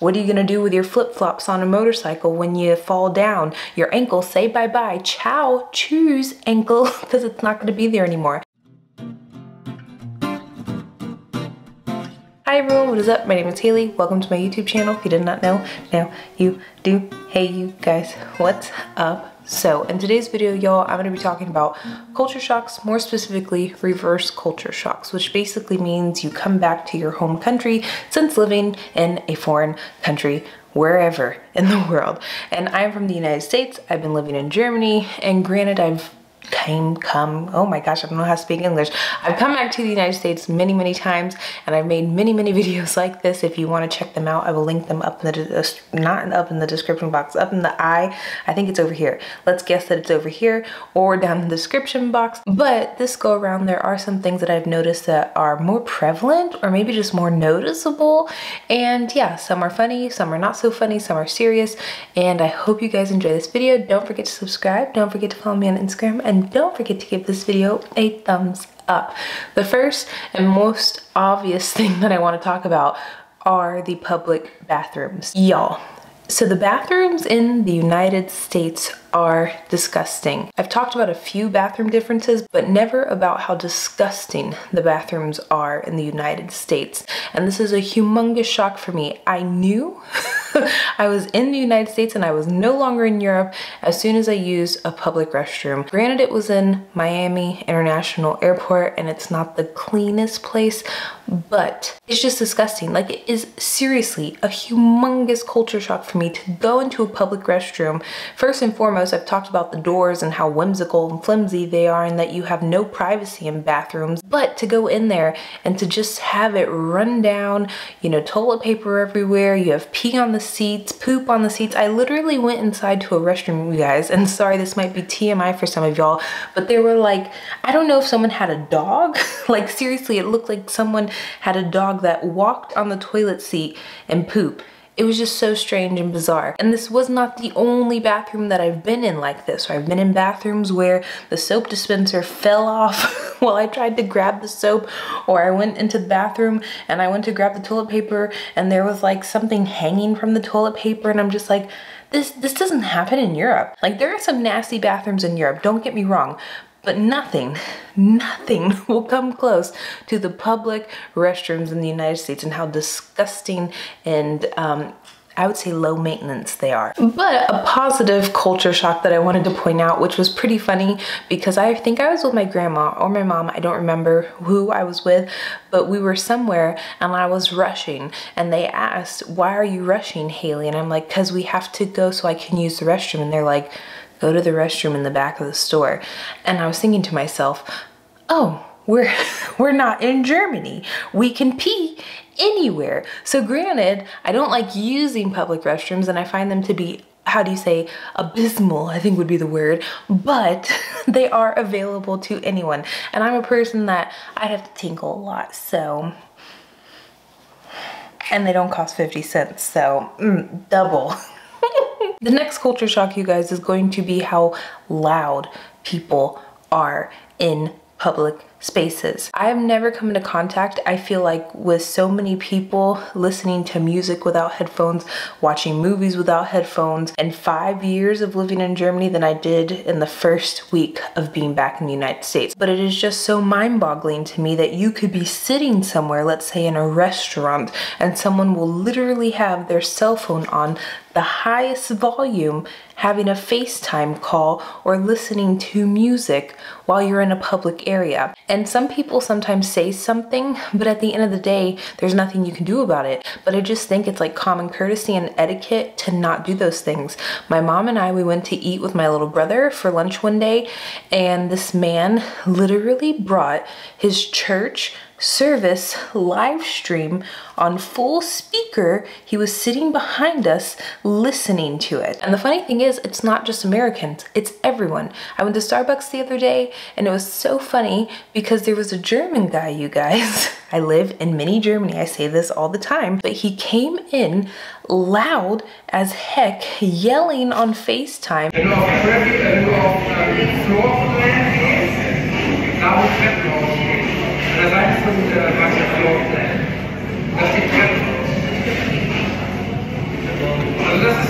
What are you gonna do with your flip-flops on a motorcycle when you fall down? Your ankle, say bye-bye, ciao, choose ankle, because it's not gonna be there anymore. Hi everyone, what is up? My name is Haley. Welcome to my YouTube channel. If you did not know, now you do. Hey you guys, what's up? So in today's video, y'all, I'm going to be talking about culture shocks, more specifically reverse culture shocks, which basically means you come back to your home country since living in a foreign country, wherever in the world. And I'm from the United States. I've been living in Germany, and granted, oh my gosh, I don't know how to speak English. I've come back to the United States many, many times, and I've made many, many videos like this. If you want to check them out, I will link them up in the, not up in the description box, up in the I think it's over here. Let's guess that it's over here or down in the description box. But this go around, there are some things that I've noticed that are more prevalent or maybe just more noticeable. And yeah, some are funny, some are not so funny, some are serious. And I hope you guys enjoy this video. Don't forget to subscribe. Don't forget to follow me on Instagram. And don't forget to give this video a thumbs up. The first and most obvious thing that I want to talk about are the public bathrooms. Y'all, so the bathrooms in the United States are disgusting. I've talked about a few bathroom differences, but never about how disgusting the bathrooms are in the United States. And this is a humongous shock for me. I knew I was in the United States and I was no longer in Europe as soon as I used a public restroom. Granted, it was in Miami International Airport and it's not the cleanest place, but it's just disgusting. Like, it is seriously a humongous culture shock for me to go into a public restroom. First and foremost, I've talked about the doors and how whimsical and flimsy they are and that you have no privacy in bathrooms, but to go in there and to just have it run down, you know, toilet paper everywhere, you have pee on the seats, poop on the seats. I literally went inside to a restroom, you guys, and sorry, this might be TMI for some of y'all, but there were like, I don't know if someone had a dog. Like seriously, it looked like someone had a dog that walked on the toilet seat and pooped. It was just so strange and bizarre. And this was not the only bathroom that I've been in like this. I've been in bathrooms where the soap dispenser fell off while I tried to grab the soap, or I went into the bathroom and I went to grab the toilet paper and there was like something hanging from the toilet paper, and I'm just like, this doesn't happen in Europe. Like, there are some nasty bathrooms in Europe, don't get me wrong, but nothing will come close to the public restrooms in the United States and how disgusting and I would say low maintenance they are. But a positive culture shock that I wanted to point out, which was pretty funny, because I think I was with my grandma or my mom, I don't remember who I was with, but we were somewhere and I was rushing and they asked, "Why are you rushing, Haley?" And I'm like, "'Cause we have to go so I can use the restroom." And they're like, "Go to the restroom in the back of the store." And I was thinking to myself, oh, we're not in Germany. We can pee anywhere. So granted, I don't like using public restrooms and I find them to be, how do you say, abysmal, I think would be the word, but they are available to anyone. And I'm a person that I have to tinkle a lot, so. And they don't cost 50 cents, so double. The next culture shock, you guys, is going to be how loud people are in public spaces. I have never come into contact, I feel like, with so many people listening to music without headphones, watching movies without headphones, in 5 years of living in Germany than I did in the first week of being back in the United States. But it is just so mind-boggling to me that you could be sitting somewhere, let's say in a restaurant, and someone will literally have their cell phone on the highest volume, having a FaceTime call or listening to music while you're in a public area. And some people sometimes say something, but at the end of the day, there's nothing you can do about it. But I just think it's like common courtesy and etiquette to not do those things. My mom and I, we went to eat with my little brother for lunch one day, and this man literally brought his church service live stream on full speaker. He was sitting behind us listening to it. And the funny thing is, it's not just Americans, it's everyone. I went to Starbucks the other day and it was so funny because there was a German guy, you guys. I live in mini Germany, I say this all the time, but he came in loud as heck, yelling on FaceTime.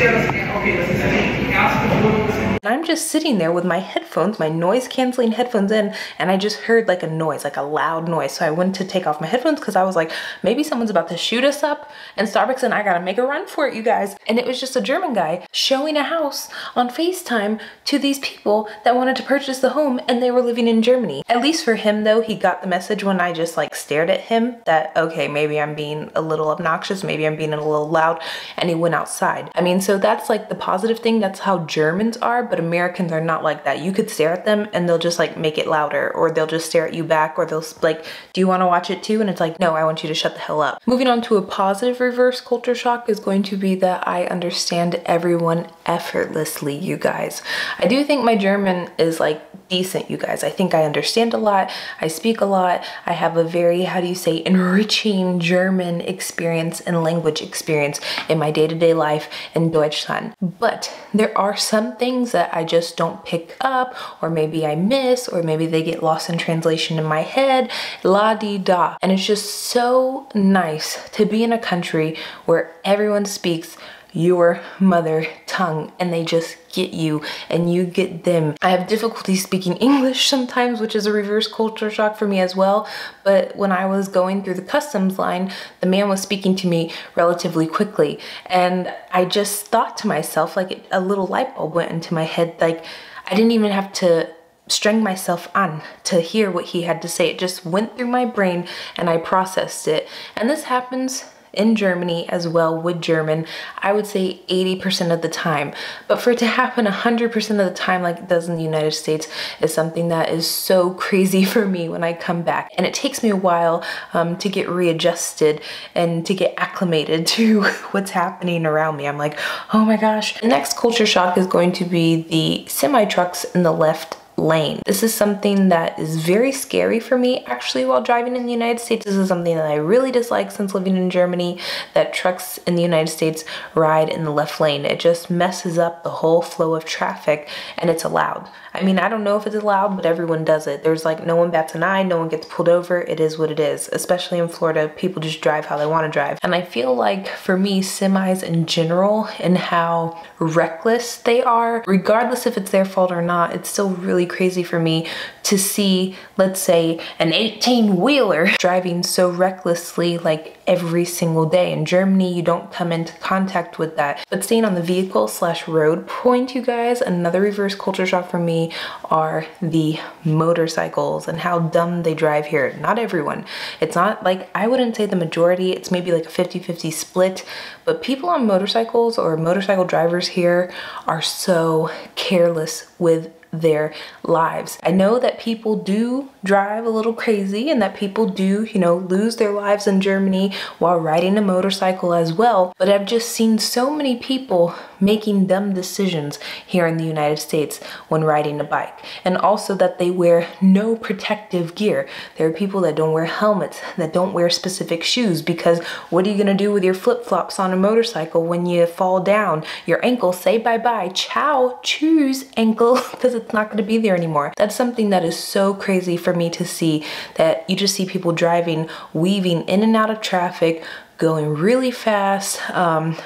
And I'm just sitting there with my headphones, my noise canceling headphones in, and I just heard like a noise, like a loud noise. So I went to take off my headphones because I was like, maybe someone's about to shoot us up and Starbucks and I gotta make a run for it, you guys. And it was just a German guy showing a house on FaceTime to these people that wanted to purchase the home, and they were living in Germany. At least for him though, he got the message when I just like stared at him that, okay, maybe I'm being a little obnoxious, maybe I'm being a little loud, and he went outside. I mean, so that's like the positive thing. That's how Germans are. But Americans are not like that. You could stare at them and they'll just like make it louder, or they'll just stare at you back, or they'll like, do you want to watch it too? And it's like, no, I want you to shut the hell up. Moving on to a positive reverse culture shock is going to be that I understand everyone effortlessly, you guys. I do think my German is like decent, you guys. I think I understand a lot. I speak a lot. I have a very, how do you say, enriching German experience and language experience in my day-to-day life in Deutschland. But there are some things that I just don't pick up, or maybe I miss, or maybe they get lost in translation in my head, la-di-da. And it's just so nice to be in a country where everyone speaks your mother tongue and they just get you and you get them. I have difficulty speaking English sometimes, which is a reverse culture shock for me as well. But when I was going through the customs line, the man was speaking to me relatively quickly. And I just thought to myself, like a little light bulb went into my head, like I didn't even have to string myself on to hear what he had to say. It just went through my brain and I processed it. And this happens in Germany as well with German, I would say 80% of the time. But for it to happen 100% of the time like it does in the United States is something that is so crazy for me when I come back. And it takes me a while to get readjusted and to get acclimated to what's happening around me. I'm like, oh my gosh. The next culture shock is going to be the semi-trucks in the left lane. This is something that is very scary for me actually while driving in the United States. This is something that I really dislike since living in Germany, that trucks in the United States ride in the left lane. It just messes up the whole flow of traffic, and it's allowed. I mean, I don't know if it's allowed, but everyone does it. There's like no one bats an eye, no one gets pulled over. It is what it is. Especially in Florida, people just drive how they want to drive. And I feel like for me, semis in general and how reckless they are, regardless if it's their fault or not, it's still really crazy for me to see, let's say, an 18-wheeler driving so recklessly like every single day. In Germany, you don't come into contact with that. But staying on the vehicle slash road point, you guys, another reverse culture shock for me are the motorcycles and how dumb they drive here. Not everyone. It's not like, I wouldn't say the majority, it's maybe like a 50-50 split, but people on motorcycles or motorcycle drivers here are so careless with their lives. I know that people do drive a little crazy and that people do, you know, lose their lives in Germany while riding a motorcycle as well, but I've just seen so many people making dumb decisions here in the United States when riding a bike. And also that they wear no protective gear. There are people that don't wear helmets, that don't wear specific shoes, because what are you gonna do with your flip-flops on a motorcycle when you fall down? Your ankle, say bye-bye, ciao, tschüss, ankle, because it's not gonna be there anymore. That's something that is so crazy for me to see, that you just see people driving, weaving in and out of traffic, going really fast,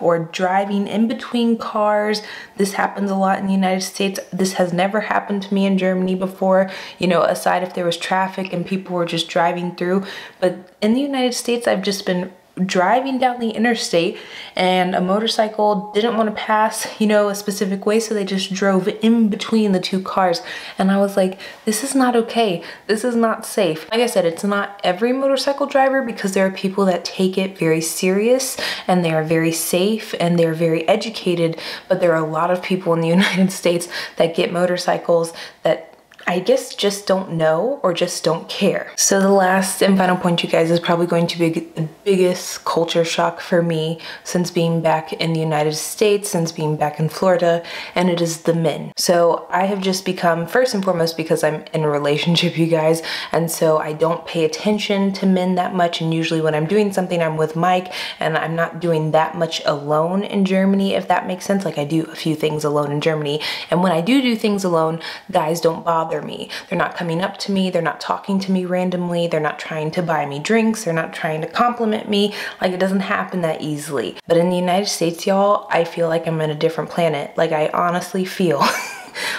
or driving in between cars. This happens a lot in the United States. This has never happened to me in Germany before, you know, aside if there was traffic and people were just driving through. But in the United States, I've just been driving down the interstate and a motorcycle didn't want to pass, you know, a specific way, so they just drove in between the two cars. And I was like, this is not okay. This is not safe. Like I said, it's not every motorcycle driver, because there are people that take it very serious and they are very safe and they're very educated, but there are a lot of people in the United States that get motorcycles that I guess just don't know or just don't care. So the last and final point, you guys, is probably going to be the biggest culture shock for me since being back in the United States, since being back in Florida, and it is the men. So I have just become, first and foremost, because I'm in a relationship, you guys, and so I don't pay attention to men that much, and usually when I'm doing something, I'm with Mike, and I'm not doing that much alone in Germany, if that makes sense. Like I do a few things alone in Germany, and when I do things alone, guys don't bother. bother me. They're not coming up to me. They're not talking to me randomly. They're not trying to buy me drinks. They're not trying to compliment me. Like, it doesn't happen that easily. But in the United States, y'all, I feel like I'm in a different planet. Like, I honestly feel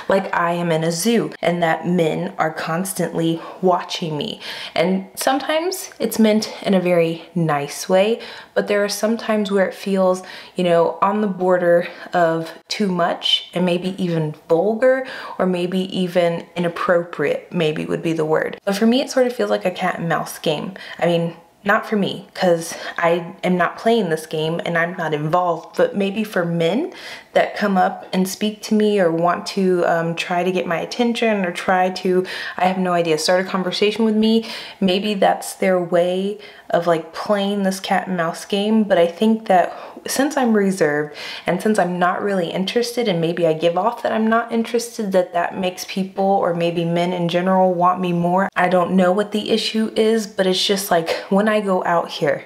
like I am in a zoo and that men are constantly watching me. And sometimes it's meant in a very nice way, but there are some times where it feels, you know, on the border of too much and maybe even vulgar or maybe even inappropriate, maybe would be the word. But for me, it sort of feels like a cat and mouse game. I mean, not for me, because I am not playing this game and I'm not involved, but maybe for men that come up and speak to me or want to try to get my attention or try to, I have no idea, start a conversation with me. Maybe that's their way of like playing this cat and mouse game. But I think that since I'm reserved and since I'm not really interested, and maybe I give off that I'm not interested, that makes people, or maybe men in general, want me more. I don't know what the issue is, but it's just like when I go out here,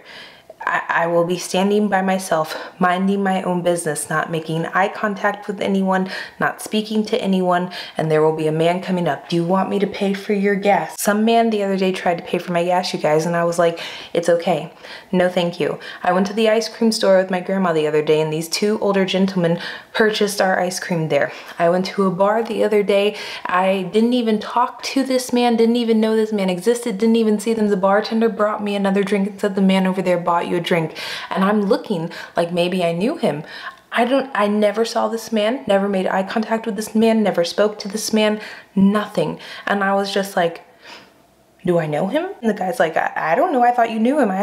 I will be standing by myself, minding my own business, not making eye contact with anyone, not speaking to anyone, and there will be a man coming up. Do you want me to pay for your gas? Some man the other day tried to pay for my gas, you guys, and I was like, it's okay. No, thank you. I went to the ice cream store with my grandma the other day, and these two older gentlemen purchased our ice cream there. I went to a bar the other day. I didn't even talk to this man, didn't even know this man existed, didn't even see them. The bartender brought me another drink and said the man over there bought you a drink, and I'm looking like maybe I knew him. I never saw this man, never made eye contact with this man, never spoke to this man, nothing. And I was just like, do I know him? And the guy's like, I don't know. I thought you knew him. I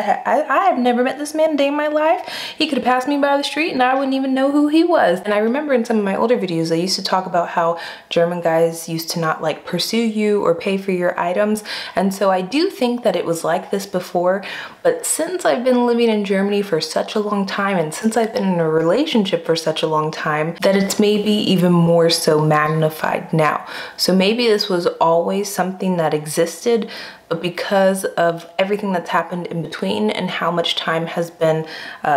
have never met this man a day in my life. He could have passed me by the street and I wouldn't even know who he was. And I remember in some of my older videos, I used to talk about how German guys used to not like pursue you or pay for your items. And so I do think that it was like this before, but since I've been living in Germany for such a long time, and since I've been in a relationship for such a long time, that it's maybe even more so magnified now. So maybe this was always something that existed, but because of everything that's happened in between and how much time has been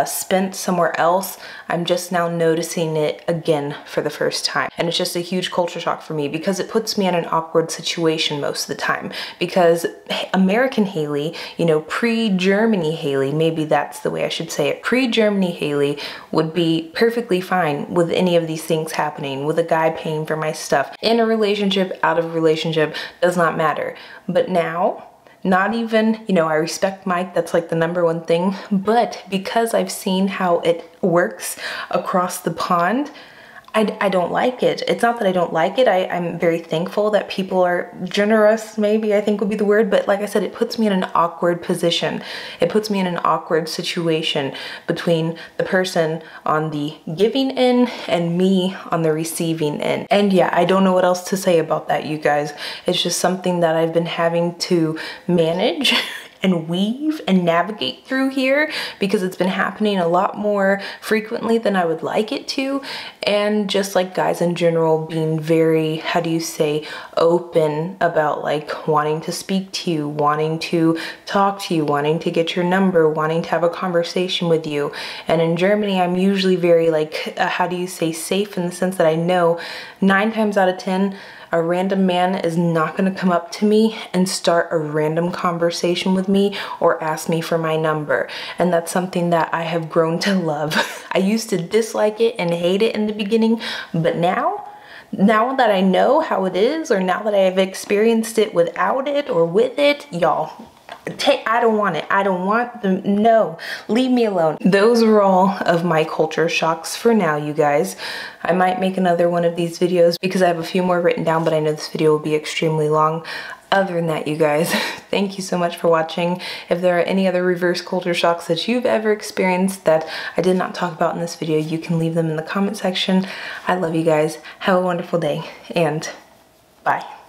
spent somewhere else, I'm just now noticing it again for the first time. And it's just a huge culture shock for me, because it puts me in an awkward situation most of the time. Because American Haley, you know, pre-Germany Haley, maybe that's the way I should say it, pre-Germany Haley would be perfectly fine with any of these things happening, with a guy paying for my stuff. In a relationship, out of a relationship, does not matter. But now, not even, you know, I respect Mike, that's like the #1 thing, but because I've seen how it works across the pond, I don't like it. It's not that I don't like it. I'm very thankful that people are generous, maybe I think would be the word, but like I said, it puts me in an awkward position. It puts me in an awkward situation between the person on the giving end and me on the receiving end. And yeah, I don't know what else to say about that, you guys. It's just something that I've been having to manage and weave and navigate through here, because it's been happening a lot more frequently than I would like it to. And just like guys in general being very, how do you say, open about like wanting to speak to you, wanting to talk to you, wanting to get your number, wanting to have a conversation with you. And in Germany, I'm usually very like, how do you say, safe, in the sense that I know 9 times out of 10, a random man is not gonna come up to me and start a random conversation with me or ask me for my number. And that's something that I have grown to love. I used to dislike it and hate it in the beginning, but now that I know how it is, or now that I have experienced it without it or with it, y'all, I don't want it. I don't want them. No, leave me alone. Those are all of my culture shocks for now, you guys. I might make another one of these videos because I have a few more written down, but I know this video will be extremely long. Other than that, you guys, thank you so much for watching. If there are any other reverse culture shocks that you've ever experienced that I did not talk about in this video, you can leave them in the comment section. I love you guys. Have a wonderful day, and bye.